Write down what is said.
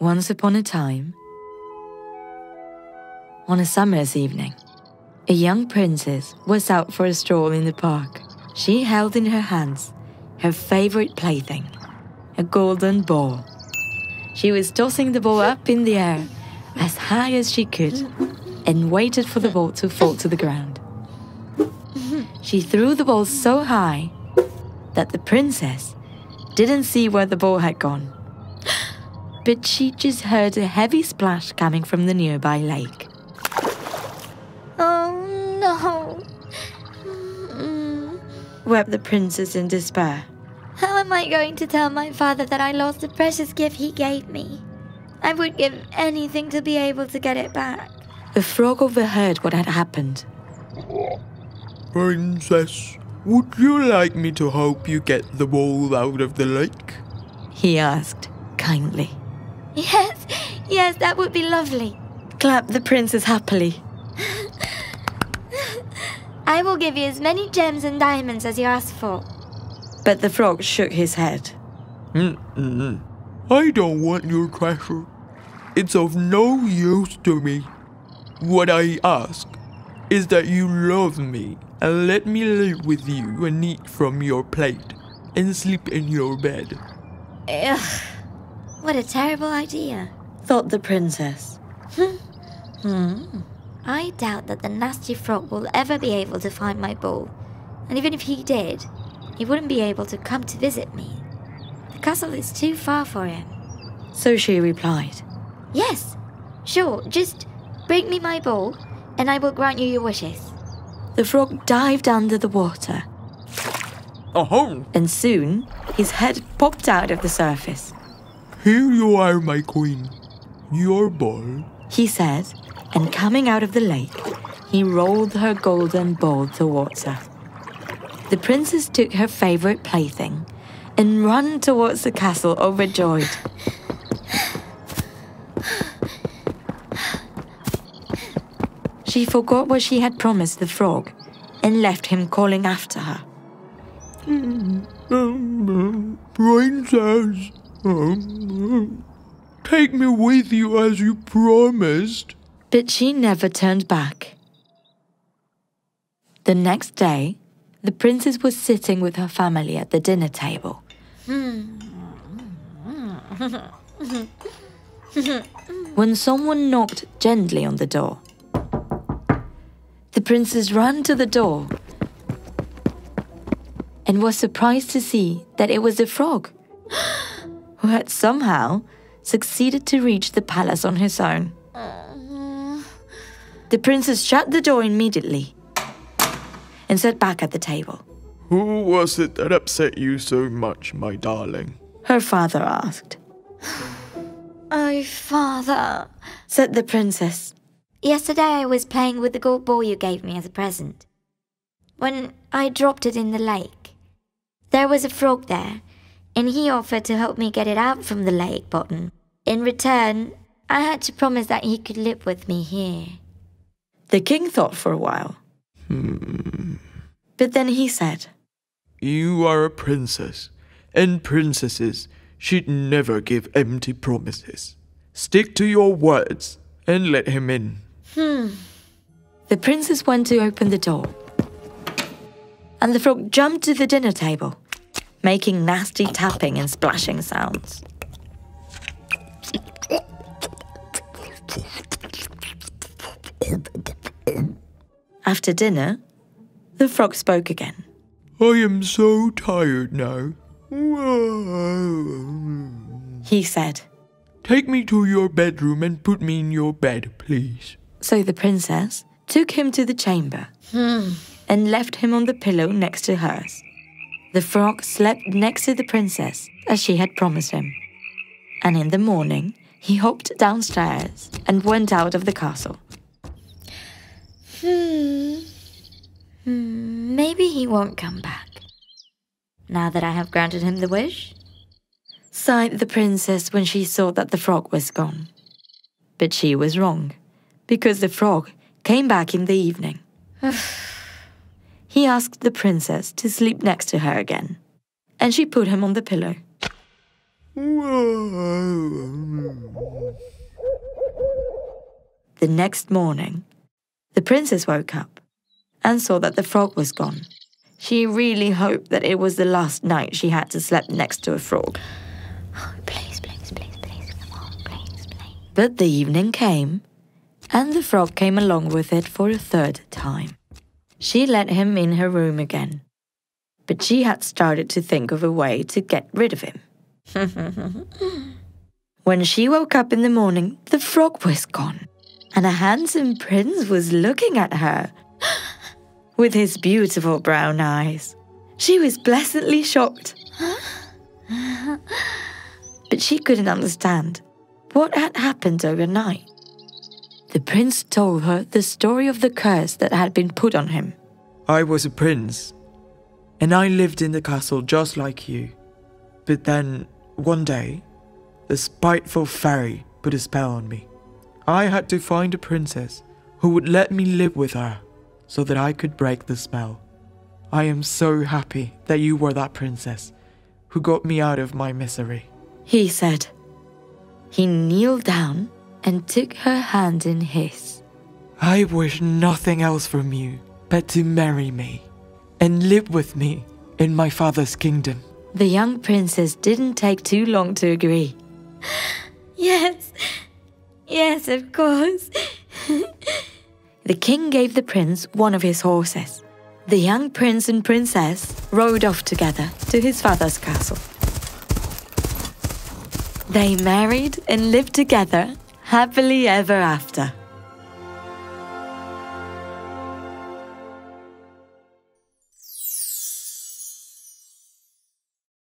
Once upon a time, on a summer's evening, a young princess was out for a stroll in the park. She held in her hands her favorite plaything, a golden ball. She was tossing the ball up in the air as high as she could and waited for the ball to fall to the ground. She threw the ball so high that the princess didn't see where the ball had gone. But she just heard a heavy splash coming from the nearby lake. Oh no, wept the princess in despair. How am I going to tell my father that I lost the precious gift he gave me? I would give anything to be able to get it back. The frog overheard what had happened. Princess, would you like me to help you get the ball out of the lake? He asked kindly. Yes, that would be lovely, clapped the princess happily. I will give you as many gems and diamonds as you ask for. But the frog shook his head. I don't want your treasure. It's of no use to me. What I ask is that you love me and let me live with you and eat from your plate and sleep in your bed. Ugh. What a terrible idea, thought the princess. I doubt that the nasty frog will ever be able to find my ball. And even if he did, he wouldn't be able to come to visit me. The castle is too far for him. So she replied. Yes, sure, just bring me my ball and I will grant you your wishes. The frog dived under the water. And soon his head popped out of the surface. Here you are, my queen. Your ball, he said, and coming out of the lake, he rolled her golden ball towards her. The princess took her favorite plaything and ran towards the castle overjoyed. She forgot what she had promised the frog and left him calling after her. Princess, take me with you as you promised. But she never turned back. The next day, the princess was sitting with her family at the dinner table. When someone knocked gently on the door, the princess ran to the door and was surprised to see that it was a frog who had somehow succeeded to reach the palace on his own. The princess shut the door immediately and sat back at the table. Who was it that upset you so much, my darling? Her father asked. Oh, father, said the princess. Yesterday I was playing with the gold ball you gave me as a present. When I dropped it in the lake, there was a frog there, and he offered to help me get it out from the lake bottom. In return, I had to promise that he could live with me here. The king thought for a while. But then he said, You are a princess, and princesses should never give empty promises. Stick to your words and let him in. The princess went to open the door, and the frog jumped to the dinner table, making nasty tapping and splashing sounds. After dinner, the frog spoke again. I am so tired now, he said. Take me to your bedroom and put me in your bed, please. So the princess took him to the chamber and left him on the pillow next to hers. The frog slept next to the princess as she had promised him. And in the morning, he hopped downstairs and went out of the castle. Maybe he won't come back, now that I have granted him the wish, sighed the princess when she saw that the frog was gone. But she was wrong, because the frog came back in the evening. He asked the princess to sleep next to her again, and she put him on the pillow. The next morning, the princess woke up and saw that the frog was gone. She really hoped that it was the last night she had to sleep next to a frog. Oh, please, come on, please. But the evening came, and the frog came along with it for a third time. She let him in her room again, but she had started to think of a way to get rid of him. When she woke up in the morning, the frog was gone, and a handsome prince was looking at her with his beautiful brown eyes. She was pleasantly shocked, but she couldn't understand what had happened overnight. The prince told her the story of the curse that had been put on him. I was a prince, and I lived in the castle just like you. But then, one day, the spiteful fairy put a spell on me. I had to find a princess who would let me live with her so that I could break the spell. I am so happy that you were that princess who got me out of my misery, he said. He kneeled down and took her hand in his. I wish nothing else from you but to marry me and live with me in my father's kingdom. The young princess didn't take too long to agree. Yes, of course. The king gave the prince one of his horses. The young prince and princess rode off together to his father's castle. They married and lived together happily ever after.